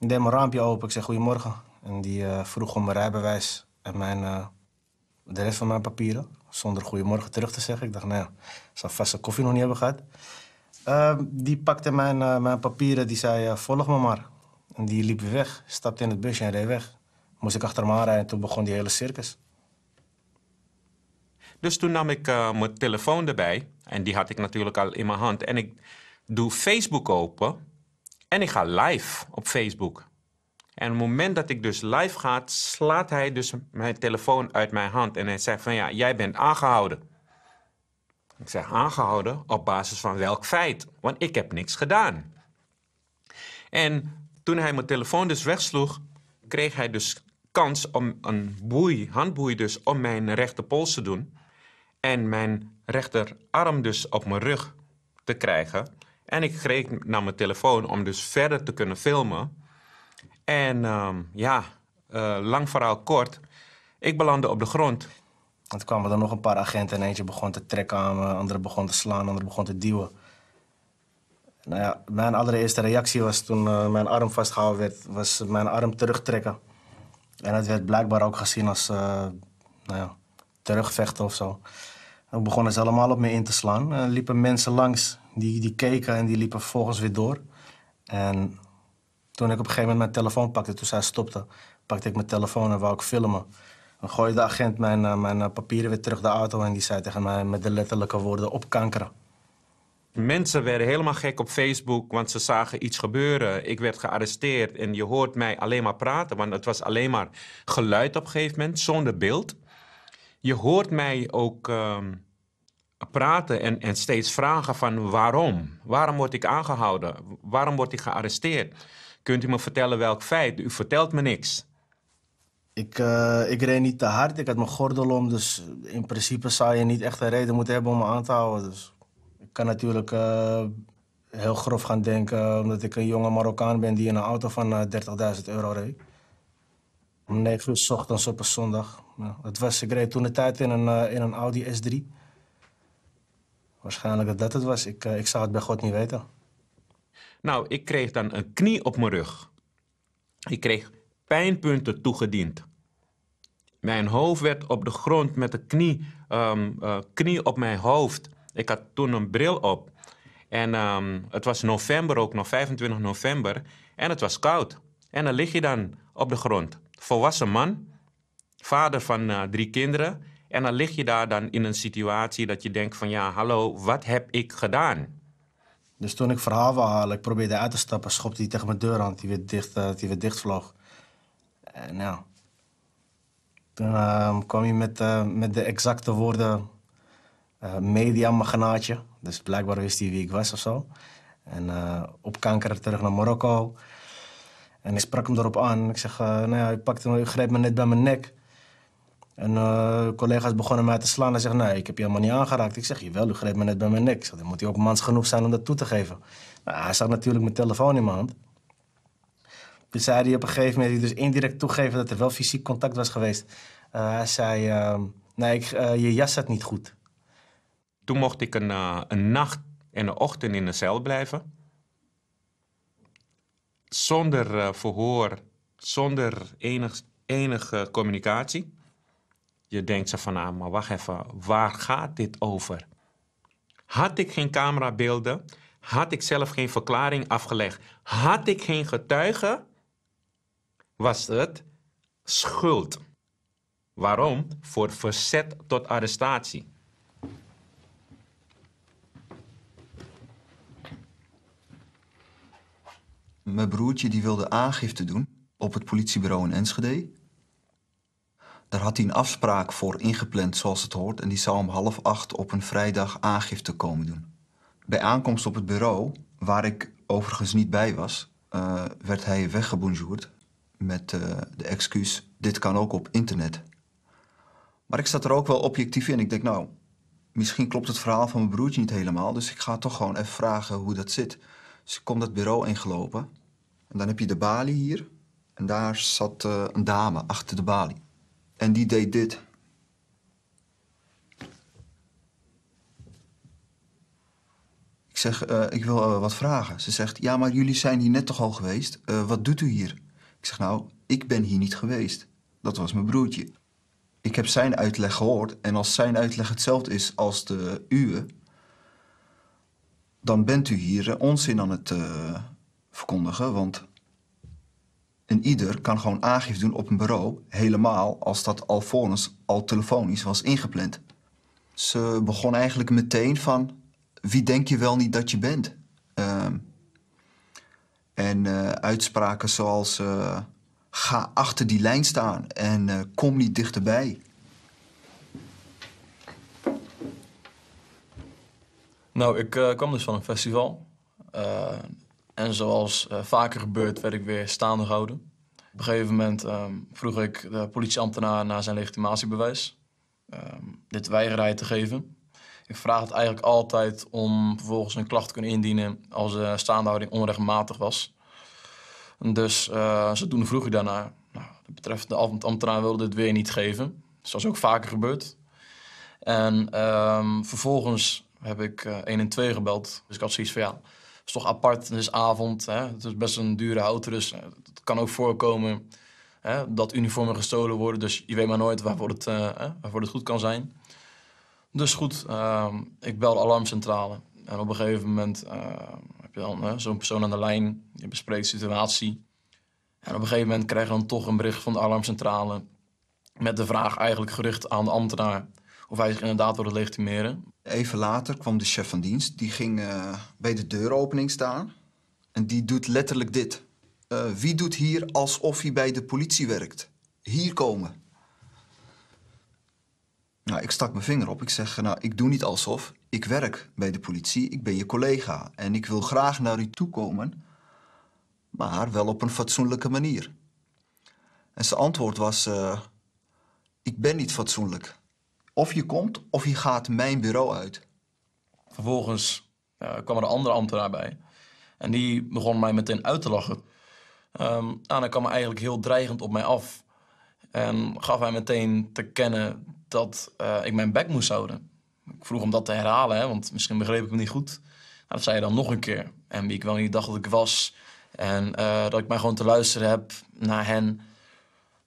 Ik deed mijn raampje open. Ik zei goedemorgen. En die uh, vroeg om mijn rijbewijs en mijn, uh, de rest van mijn papieren. Zonder goedemorgen terug te zeggen. Ik dacht, nou ja, ik zal vast de koffie nog niet hebben gehad. Uh, die pakte mijn, uh, mijn papieren. Die zei, uh, volg me maar. En die liep weer weg. Stapte in het busje en reed weg. Moest ik achter hem aanrijden en toen begon die hele circus. Dus toen nam ik uh, mijn telefoon erbij. En die had ik natuurlijk al in mijn hand. En ik doe Facebook open. En ik ga live op Facebook. En op het moment dat ik dus live ga, slaat hij dus mijn telefoon uit mijn hand. En hij zegt van ja, jij bent aangehouden. Ik zeg aangehouden op basis van welk feit? Want ik heb niks gedaan. En toen hij mijn telefoon dus wegsloeg, kreeg hij dus kans om een boei, handboei dus, om mijn rechterpols te doen. En mijn rechterarm dus op mijn rug te krijgen. En ik greep naar mijn telefoon om dus verder te kunnen filmen. En um, ja, uh, lang verhaal kort. Ik belandde op de grond. En toen kwamen er nog een paar agenten en eentje begon te trekken aan me. Andere begon te slaan, andere begon te duwen. Nou ja, mijn allereerste reactie was toen uh, mijn arm vastgehouden werd, was mijn arm terugtrekken. En het werd blijkbaar ook gezien als uh, nou ja, terugvechten of zo. En begonnen ze allemaal op me in te slaan. Er liepen mensen langs, die, die keken en die liepen vervolgens weer door. En toen ik op een gegeven moment mijn telefoon pakte, toen zij stopte, pakte ik mijn telefoon en wou ik filmen. Dan gooide de agent mijn, uh, mijn papieren weer terug de auto en die zei tegen mij met de letterlijke woorden opkankeren. Mensen werden helemaal gek op Facebook, want ze zagen iets gebeuren. Ik werd gearresteerd en je hoort mij alleen maar praten, want het was alleen maar geluid op een gegeven moment, zonder beeld. Je hoort mij ook um, praten en, en steeds vragen van waarom? Waarom word ik aangehouden? Waarom word ik gearresteerd? Kunt u me vertellen welk feit? U vertelt me niks. Ik, uh, ik reed niet te hard, ik had mijn gordel om, dus in principe zou je niet echt een reden moeten hebben om me aan te houden. Dus... Ik kan natuurlijk uh, heel grof gaan denken, omdat ik een jonge Marokkaan ben die in een auto van uh, dertigduizend euro reed. Om negen uur 's ochtends op een zondag. Ja, het was, ik reed toen de tijd in een, uh, in een Audi S drie. Waarschijnlijk dat dat het was. Ik, uh, ik zou het bij God niet weten. Nou, ik kreeg dan een knie op mijn rug. Ik kreeg pijnpunten toegediend. Mijn hoofd werd op de grond met de knie, um, uh, knie op mijn hoofd. Ik had toen een bril op. En um, het was november ook nog, vijfentwintig november. En het was koud. En dan lig je dan op de grond. Volwassen man, vader van uh, drie kinderen. En dan lig je daar dan in een situatie dat je denkt van ja, hallo, wat heb ik gedaan? Dus toen ik verhaal wou halen, ik probeerde uit te stappen, schopte hij tegen mijn deur aan, die werd dicht, uh, die werd dichtvloog. En nou, toen uh, kwam hij met, uh, met de exacte woorden uh, mediamagnaatje. Dus blijkbaar wist hij wie ik was of zo. En uh, op kanker terug naar Marokko. En ik sprak hem erop aan. Ik zeg, uh, nou ja, je pakte me, je greep me net bij mijn nek. En uh, collega's begonnen mij te slaan. Hij zegt, nee, ik heb je helemaal niet aangeraakt. Ik zeg, jawel, u greep me net bij mijn nek. Ik zeg, dan moet hij ook mans genoeg zijn om dat toe te geven. Nou, hij zag natuurlijk mijn telefoon in mijn hand. Toen zei hij op een gegeven moment, hij dus indirect toegeven dat er wel fysiek contact was geweest. Uh, hij zei, uh, nee, ik, uh, je jas zat niet goed. Toen mocht ik een, uh, een nacht en een ochtend in de cel blijven. Zonder uh, verhoor, zonder enig, enige communicatie. Je denkt zo van, ah, maar wacht even, waar gaat dit over? Had ik geen camerabeelden, had ik zelf geen verklaring afgelegd, had ik geen getuigen, was het schuld. Waarom? Voor verzet tot arrestatie. Mijn broertje die wilde aangifte doen op het politiebureau in Enschede. Daar had hij een afspraak voor ingepland, zoals het hoort, en die zou om half acht op een vrijdag aangifte komen doen. Bij aankomst op het bureau, waar ik overigens niet bij was, uh, werd hij weggebonjourd met uh, de excuus, dit kan ook op internet. Maar ik zat er ook wel objectief in. Ik denk, nou, misschien klopt het verhaal van mijn broertje niet helemaal, dus ik ga toch gewoon even vragen hoe dat zit. Dus ik kom dat bureau ingelopen en dan heb je de balie hier en daar zat uh, een dame achter de balie. En die deed dit. Ik zeg, uh, ik wil uh, wat vragen. Ze zegt, ja, maar jullie zijn hier net toch al geweest? Uh, wat doet u hier? Ik zeg, nou, ik ben hier niet geweest. Dat was mijn broertje. Ik heb zijn uitleg gehoord. En als zijn uitleg hetzelfde is als de uwe, dan bent u hier uh, onzin aan het uh, verkondigen, want... En ieder kan gewoon aangifte doen op een bureau, helemaal als dat alvorens al telefonisch was ingepland. Ze begon eigenlijk meteen van, wie denk je wel niet dat je bent? Uh, en uh, uitspraken zoals, uh, ga achter die lijn staan en uh, kom niet dichterbij. Nou, ik uh, kwam dus van een festival. Uh... En zoals uh, vaker gebeurt, werd ik weer staande gehouden. Op een gegeven moment um, vroeg ik de politieambtenaar naar zijn legitimatiebewijs. Um, dit weigerde hij te geven. Ik vraag het eigenlijk altijd om vervolgens een klacht te kunnen indienen als de uh, staandehouding onrechtmatig was. Dus uh, zodoende vroeg ik daarna. Nou, dat betreft, de ambtenaar wilde dit weer niet geven. Zoals ook vaker gebeurt. En um, vervolgens heb ik uh, één en twee gebeld. Dus ik had zoiets van ja... Het is toch apart, het is avond, hè? Het is best een dure auto, dus het kan ook voorkomen hè, dat uniformen gestolen worden. Dus je weet maar nooit waarvoor het, uh, hè, waarvoor het goed kan zijn. Dus goed, uh, ik bel de alarmcentrale. En op een gegeven moment uh, heb je dan uh, zo'n persoon aan de lijn, je bespreekt de situatie. En op een gegeven moment krijg je dan toch een bericht van de alarmcentrale met de vraag eigenlijk gericht aan de ambtenaar of hij zich inderdaad wilde legitimeren. Even later kwam de chef van dienst, die ging uh, bij de deuropening staan en die doet letterlijk dit. Uh, wie doet hier alsof hij bij de politie werkt? Hier komen. Nou, ik stak mijn vinger op. Ik zeg, nou, ik doe niet alsof. Ik werk bij de politie, ik ben je collega en ik wil graag naar u toe komen, maar wel op een fatsoenlijke manier. En zijn antwoord was, uh, ik ben niet fatsoenlijk. Of je komt, of je gaat mijn bureau uit. Vervolgens uh, kwam er een andere ambtenaar bij. En die begon mij meteen uit te lachen. Um, en hij kwam eigenlijk heel dreigend op mij af. En gaf hij meteen te kennen dat uh, ik mijn bek moest houden. Ik vroeg om dat te herhalen, hè, want misschien begreep ik hem niet goed. Nou, dat zei hij dan nog een keer. En wie ik wel niet dacht dat ik was. En uh, dat ik mij gewoon te luisteren heb naar hen.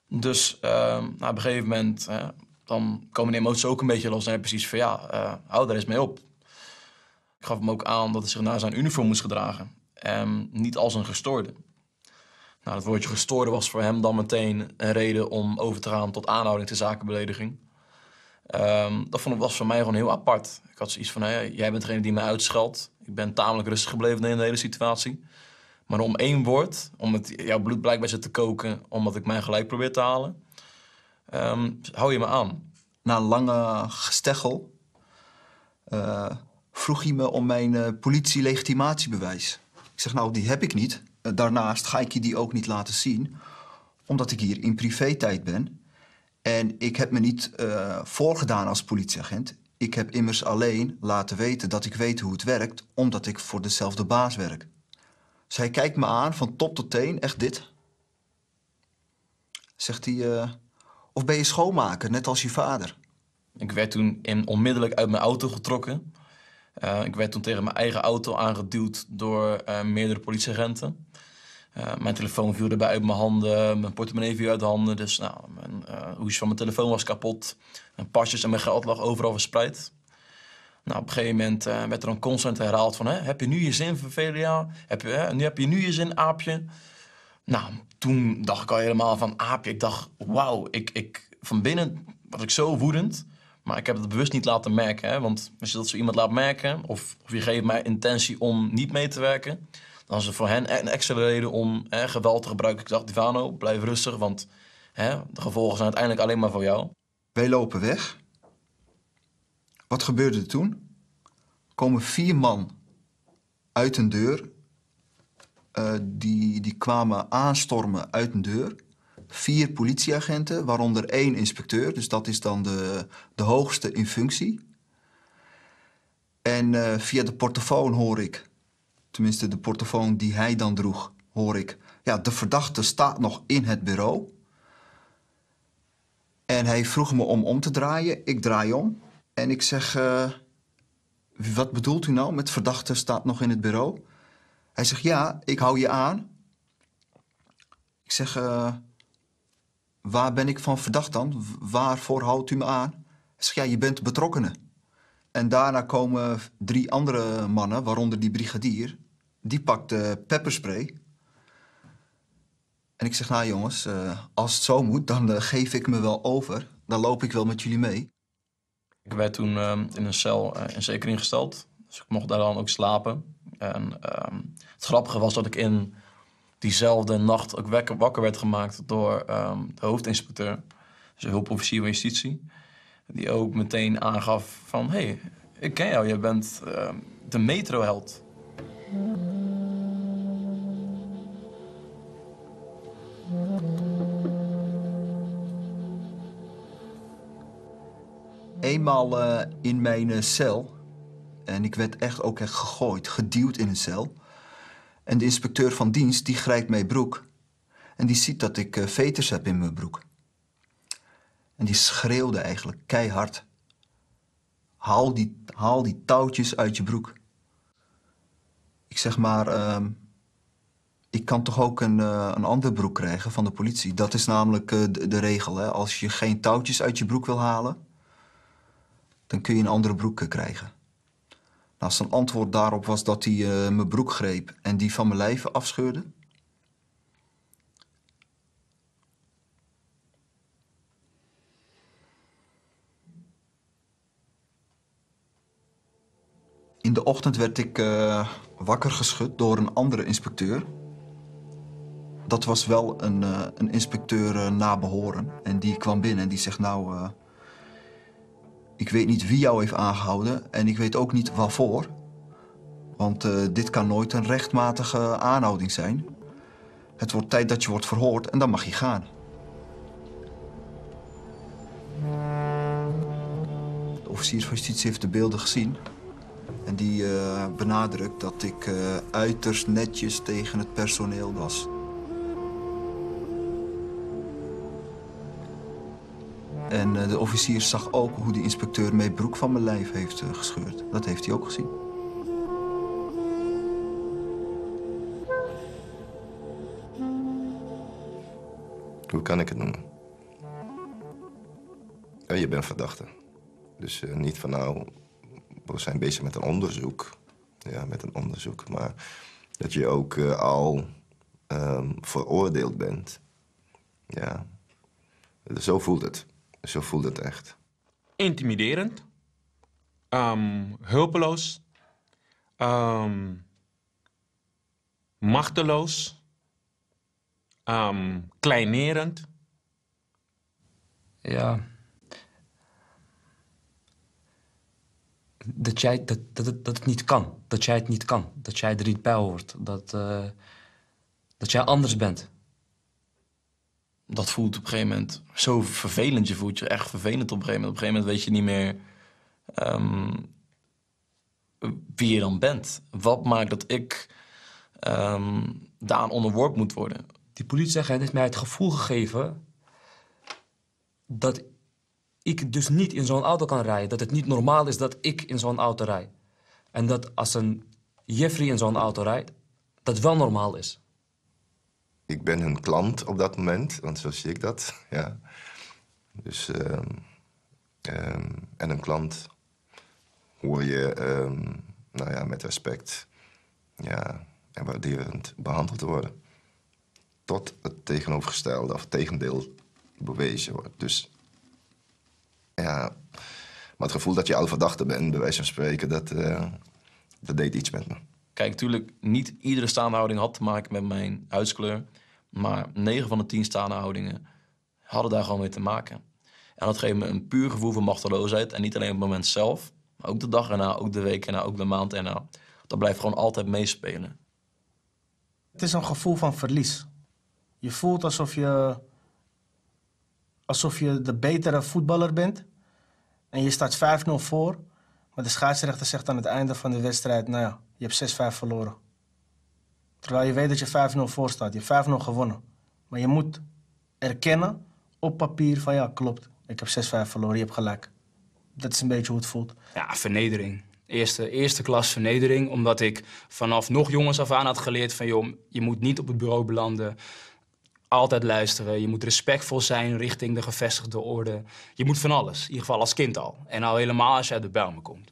Dus uh, op een gegeven moment uh, dan komen de emoties ook een beetje los. En hij precies van ja, uh, hou daar eens mee op. Ik gaf hem ook aan dat hij zich naar zijn uniform moest gedragen. En niet als een gestoorde. Nou, dat woordje gestoorde was voor hem dan meteen een reden om over te gaan tot aanhouding ter zakenbelediging. Um, dat vond, was voor mij gewoon heel apart. Ik had zoiets van, hey, jij bent degene die mij uitscheldt. Ik ben tamelijk rustig gebleven in de hele situatie. Maar om één woord, om het, jouw bloed blijkbaar zit te koken, omdat ik mijn gelijk probeer te halen, um, hou je me aan. Na een lange gesteggel uh, vroeg hij me om mijn uh, politielegitimatiebewijs. Ik zeg, nou, die heb ik niet. Uh, daarnaast ga ik je die ook niet laten zien, omdat ik hier in privé-tijd ben. En ik heb me niet uh, voorgedaan als politieagent. Ik heb immers alleen laten weten dat ik weet hoe het werkt, omdat ik voor dezelfde baas werk. Dus hij kijkt me aan van top tot teen, echt dit. Zegt hij, uh, of ben je schoonmaker, net als je vader? Ik werd toen in, onmiddellijk uit mijn auto getrokken. Uh, ik werd toen tegen mijn eigen auto aangeduwd door uh, meerdere politieagenten. Uh, mijn telefoon viel erbij uit mijn handen, mijn portemonnee viel uit de handen. Dus nou, mijn uh, hoesje van mijn telefoon was kapot. Mijn pasjes en mijn geld lag overal verspreid. Nou, op een gegeven moment uh, werd er dan constant herhaald van, hè, heb je nu je zin, vervelia? Heb je, hè, nu heb je nu je zin, aapje? Nou, toen dacht ik al helemaal van aapje. Ik dacht, wauw, ik, ik, van binnen was ik zo woedend. Maar ik heb het bewust niet laten merken. Hè? Want als je dat zo iemand laat merken, of, of je geeft mij intentie om niet mee te werken, dan is het voor hen een extra reden om hè, geweld te gebruiken. Ik dacht, Divano, blijf rustig, want hè, de gevolgen zijn uiteindelijk alleen maar voor jou. Wij lopen weg. Wat gebeurde er toen? Komen vier man uit een deur. Uh, die, die kwamen aanstormen uit een deur. Vier politieagenten, waaronder één inspecteur. Dus dat is dan de, de hoogste in functie. En uh, via de portofoon hoor ik, tenminste de portofoon die hij dan droeg, hoor ik, ja, de verdachte staat nog in het bureau. En hij vroeg me om om te draaien. Ik draai om. En ik zeg, uh, wat bedoelt u nou met verdachte staat nog in het bureau? Hij zegt, ja, ik hou je aan. Ik zeg, uh, waar ben ik van verdacht dan? Waarvoor houdt u me aan? Hij zegt, ja, je bent betrokkenen. En daarna komen drie andere mannen, waaronder die brigadier. Die pakt uh, pepperspray. En ik zeg, nou jongens, uh, als het zo moet, dan uh, geef ik me wel over. Dan loop ik wel met jullie mee. Ik werd toen uh, in een cel uh, in zekering gesteld. Dus ik mocht daar dan ook slapen. En uh, het grappige was dat ik in diezelfde nacht ook wakker, wakker werd gemaakt door uh, de hoofdinspecteur. Dus de hulpofficier van justitie. Die ook meteen aangaf van, hé, hey, ik ken jou, jij bent uh, de metroheld. Eenmaal uh, in mijn uh, cel, en ik werd echt ook echt gegooid, geduwd in een cel. En de inspecteur van dienst, die grijpt mijn broek. En die ziet dat ik uh, veters heb in mijn broek. En die schreeuwde eigenlijk keihard. Haal die, haal die touwtjes uit je broek. Ik zeg maar, uh, ik kan toch ook een, uh, een andere broek krijgen van de politie. Dat is namelijk uh, de, de regel, hè? Als je geen touwtjes uit je broek wil halen, dan kun je een andere broek krijgen. Nou, zijn antwoord daarop was dat hij uh, mijn broek greep en die van mijn lijf afscheurde. In de ochtend werd ik uh, wakker geschud door een andere inspecteur. Dat was wel een, uh, een inspecteur uh, na behoren. En die kwam binnen en die zegt, nou, Uh, ik weet niet wie jou heeft aangehouden en ik weet ook niet waarvoor. Want uh, dit kan nooit een rechtmatige aanhouding zijn. Het wordt tijd dat je wordt verhoord en dan mag je gaan. De officier van justitie heeft de beelden gezien. En die uh, benadrukt dat ik uh, uiterst netjes tegen het personeel was. En de officier zag ook hoe de inspecteur mijn broek van mijn lijf heeft gescheurd. Dat heeft hij ook gezien. Hoe kan ik het noemen? je bent verdachte. Dus uh, niet van nou, we zijn bezig met een onderzoek. Ja, met een onderzoek. Maar dat je ook uh, al um, veroordeeld bent. Ja, zo voelt het. Zo voelt het echt. Intimiderend. Um, hulpeloos. Um, machteloos. Um, kleinerend. Ja. Dat, jij, dat, dat, dat het niet kan. Dat jij het niet kan. Dat jij er niet bij hoort. Dat, uh, dat jij anders bent. Dat voelt op een gegeven moment zo vervelend. Je voelt je echt vervelend op een gegeven moment. Op een gegeven moment weet je niet meer um, wie je dan bent. Wat maakt dat ik um, daaraan onderworpen moet worden? Die politieagent heeft mij het gevoel gegeven dat ik dus niet in zo'n auto kan rijden. Dat het niet normaal is dat ik in zo'n auto rijd. En dat als een Jeffrey in zo'n auto rijdt, dat wel normaal is. Ik ben hun klant op dat moment, want zo zie ik dat. Ja. Dus, um, um, en een klant hoor je um, nou ja, met respect ja, en waarderend behandeld worden. Tot het tegenovergestelde of tegendeel bewezen wordt. Dus, ja. Maar het gevoel dat je al verdachte bent, bij wijze van spreken, dat, uh, dat deed iets met me. Kijk, natuurlijk, niet iedere staanhouding had te maken met mijn huidskleur. Maar negen van de tien staanhoudingen hadden daar gewoon mee te maken. En dat geeft me een puur gevoel van machteloosheid. En niet alleen op het moment zelf, maar ook de dag erna, ook de week erna, ook de maand erna. Dat blijft gewoon altijd meespelen. Het is een gevoel van verlies. Je voelt alsof je, alsof je de betere voetballer bent. En je staat vijf nul voor. Maar de scheidsrechter zegt aan het einde van de wedstrijd, nou ja, je hebt zes vijf verloren. Terwijl je weet dat je vijf nul voor staat. Je hebt vijf nul gewonnen. Maar je moet erkennen op papier van ja, klopt. Ik heb zes vijf verloren, je hebt gelijk. Dat is een beetje hoe het voelt. Ja, vernedering. Eerste, eerste klas vernedering. Omdat ik vanaf nog jongens af aan had geleerd van joh, je moet niet op het bureau belanden. Altijd luisteren. Je moet respectvol zijn richting de gevestigde orde. Je moet van alles. In ieder geval als kind al. En al helemaal als je uit de Bijlmer komt.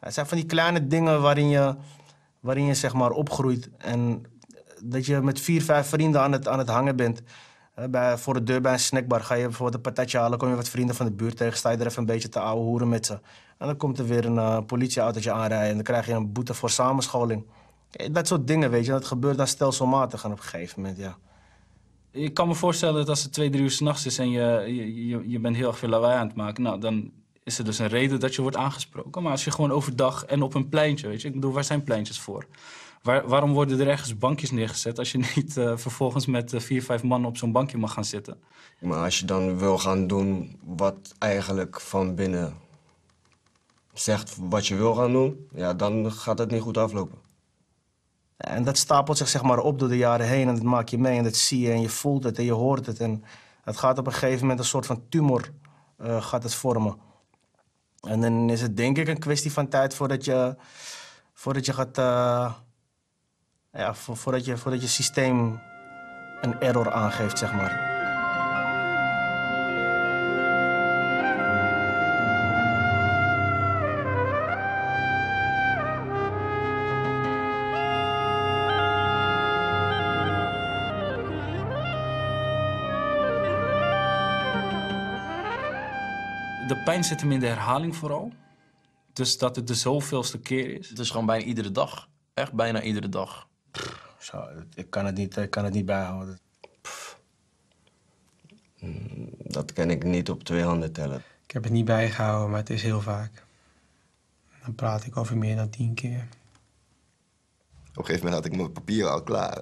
Het zijn van die kleine dingen waarin je, waarin je zeg maar opgroeit. En dat je met vier, vijf vrienden aan het, aan het hangen bent. Bij, voor de deur bij een snackbar ga je bijvoorbeeld een patatje halen. Kom je wat vrienden van de buurt tegen. Sta je er even een beetje te ouwe hoeren met ze. En dan komt er weer een uh, politieautootje aanrijden. En dan krijg je een boete voor samenscholing. Dat soort dingen, weet je. Dat gebeurt dan stelselmatig en op een gegeven moment, ja. Ik kan me voorstellen dat als het twee, drie uur 's nachts is en je, je, je bent heel erg veel lawaai aan het maken, nou, dan is er dus een reden dat je wordt aangesproken. Maar als je gewoon overdag en op een pleintje, weet je, ik bedoel, waar zijn pleintjes voor? Waar, waarom worden er ergens bankjes neergezet als je niet uh, vervolgens met uh, vier, vijf mannen op zo'n bankje mag gaan zitten? Maar als je dan wil gaan doen wat eigenlijk van binnen zegt wat je wil gaan doen, ja, dan gaat het niet goed aflopen. En dat stapelt zich zeg maar op door de jaren heen en dat maak je mee en dat zie je en je voelt het en je hoort het. En het gaat op een gegeven moment een soort van tumor uh, gaat het vormen. En dan is het denk ik een kwestie van tijd voordat je, voordat je gaat, uh, ja, vo voordat je, voordat je systeem een error aangeeft, zeg maar. De pijn zit hem in de herhaling vooral. Dus dat het de zoveelste keer is. Het is gewoon bijna iedere dag. Echt bijna iedere dag. Pff, zo, ik, kan het niet, ik kan het niet bijhouden. Pff. Dat kan ik niet op twee handen tellen. Ik heb het niet bijgehouden, maar het is heel vaak. Dan praat ik over meer dan tien keer. Op een gegeven moment had ik mijn papier al klaar.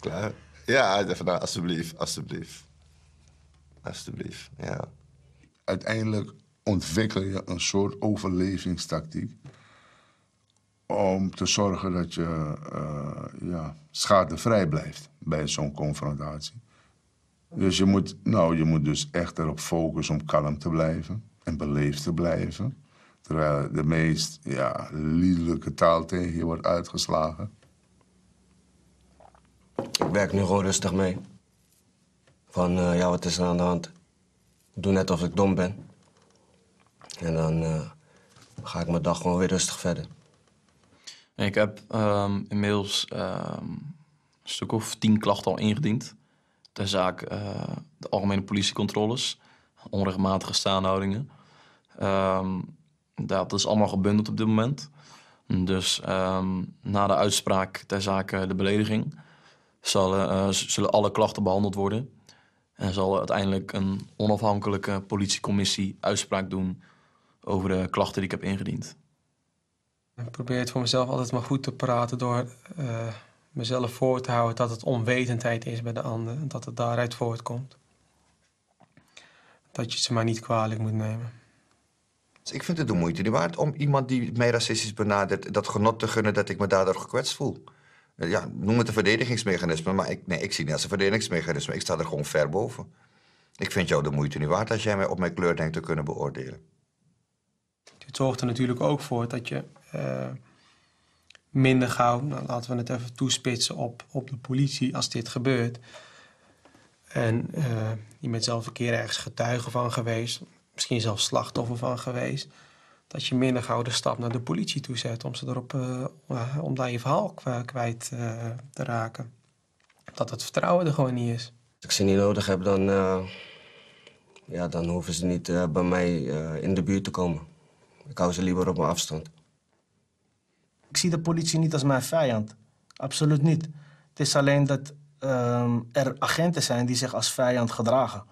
Klaar? Ja, ik dacht van nou, alsjeblieft, alsjeblieft. Alsjeblieft, ja. Uiteindelijk ontwikkel je een soort overlevingstactiek om te zorgen dat je uh, ja, schadevrij blijft bij zo'n confrontatie. Dus je moet, nou, je moet dus echt erop focussen om kalm te blijven en beleefd te blijven. Terwijl de meest ja, liederlijke taal tegen je wordt uitgeslagen. Ik werk nu gewoon rustig mee. Van, uh, ja, wat is er aan de hand? Ik doe net alsof ik dom ben. En dan uh, ga ik mijn dag gewoon weer rustig verder. Ik heb um, inmiddels um, een stuk of tien klachten al ingediend. Ter zaak uh, de algemene politiecontroles, onrechtmatige staanhoudingen. Um, dat is allemaal gebundeld op dit moment. Dus um, na de uitspraak ter zake de belediging zullen, uh, zullen alle klachten behandeld worden. En zal uiteindelijk een onafhankelijke politiecommissie uitspraak doen over de klachten die ik heb ingediend. Ik probeer het voor mezelf altijd maar goed te praten door uh, mezelf voor te houden dat het onwetendheid is bij de ander en dat het daaruit voortkomt. Dat je ze maar niet kwalijk moet nemen. Dus ik vind het de moeite niet waard om iemand die mij racistisch benadert dat genot te gunnen dat ik me daardoor gekwetst voel. Ja, noem het een verdedigingsmechanisme, maar ik, nee, ik zie het als een verdedigingsmechanisme. Ik sta er gewoon ver boven. Ik vind jou de moeite niet waard als jij mij op mijn kleur denkt te kunnen beoordelen. Het zorgt er natuurlijk ook voor dat je uh, minder gauw, nou, laten we het even toespitsen op, op de politie als dit gebeurt. En uh, je bent zelf een keer ergens getuige van geweest, misschien zelfs slachtoffer van geweest. Dat je minder gauw de stap naar de politie toe zet om, ze erop, uh, om daar je verhaal kwijt uh, te raken. Dat het vertrouwen er gewoon niet is. Als ik ze niet nodig heb, dan, uh, ja, dan hoeven ze niet uh, bij mij uh, in de buurt te komen. Ik hou ze liever op mijn afstand. Ik zie de politie niet als mijn vijand. Absoluut niet. Het is alleen dat uh, er agenten zijn die zich als vijand gedragen.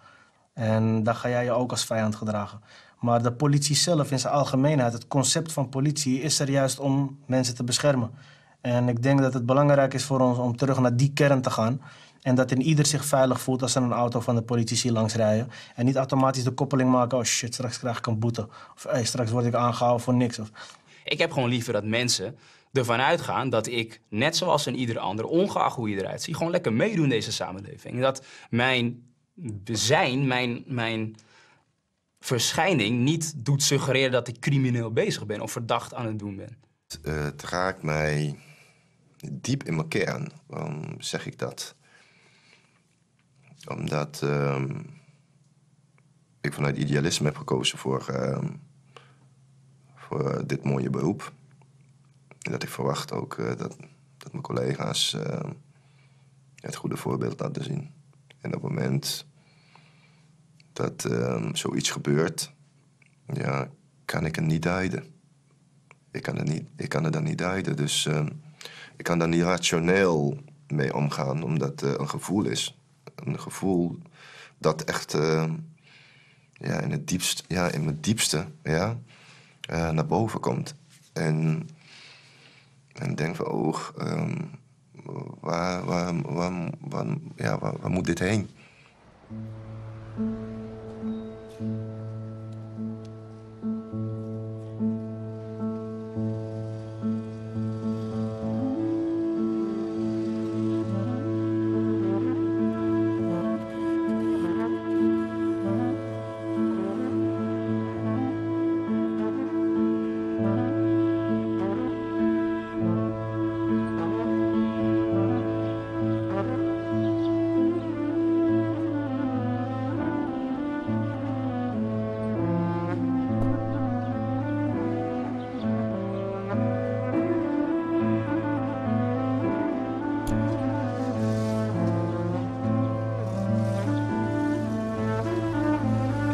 En dan ga jij je ook als vijand gedragen. Maar de politie zelf in zijn algemeenheid, het concept van politie, is er juist om mensen te beschermen. En ik denk dat het belangrijk is voor ons om terug naar die kern te gaan. En dat in ieder zich veilig voelt als er een auto van de politici langs rijden. En niet automatisch de koppeling maken, oh shit, straks krijg ik een boete. Of hey, straks word ik aangehouden voor niks. Of... Ik heb gewoon liever dat mensen ervan uitgaan dat ik, net zoals een ieder ander, ongeacht hoe je eruit ziet, gewoon lekker meedoen in deze samenleving. En dat mijn zijn, mijn... mijn... verschijning niet doet suggereren dat ik crimineel bezig ben of verdacht aan het doen ben. Uh, het raakt mij diep in mijn kern. Waarom zeg ik dat? Omdat uh, ik vanuit idealisme heb gekozen voor, uh, voor dit mooie beroep. En dat ik verwacht ook uh, dat, dat mijn collega's uh, het goede voorbeeld laten zien. En op het moment dat uh, zoiets gebeurt, ja, kan ik het niet duiden. Ik kan het, niet, ik kan het dan niet duiden, dus uh, ik kan daar niet rationeel mee omgaan, omdat het uh, een gevoel is. Een gevoel dat echt uh, ja, in, het diepst, ja, in mijn diepste ja, uh, naar boven komt. En, en denk van, oh, um, waar, waar, waar, waar, ja, waar, waar moet dit heen?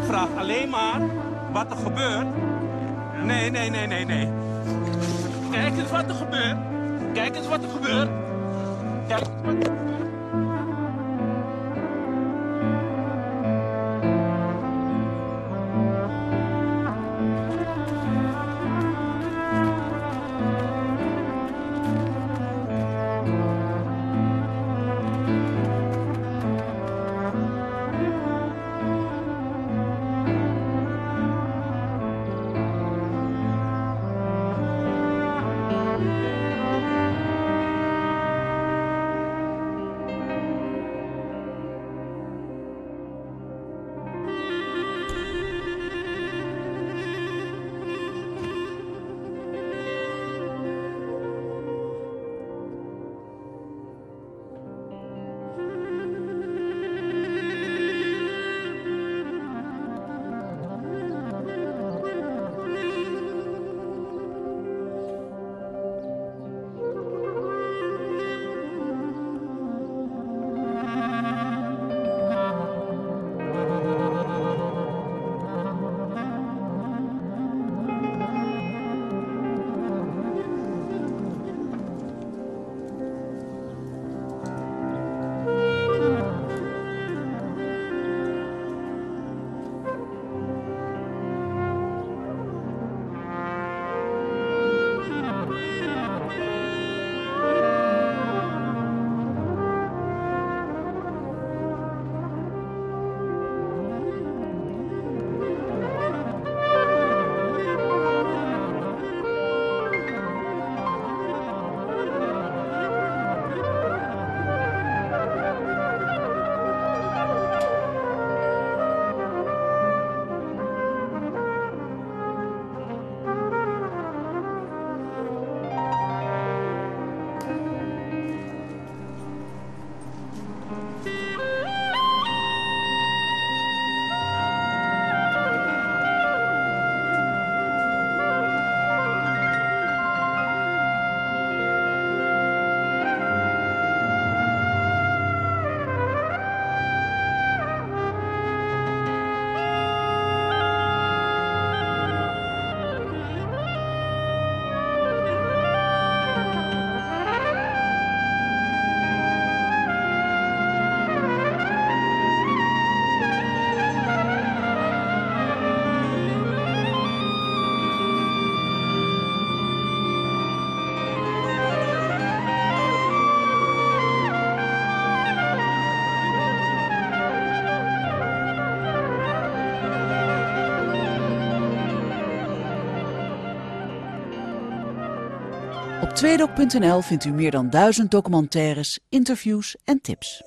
Vraag alleen maar wat er gebeurt. Nee, nee, nee, nee, nee. Kijk eens wat er gebeurt. Kijk eens wat er gebeurt. Kijk eens wat er gebeurt. Op tweedoc punt n l vindt u meer dan duizend documentaires, interviews en tips.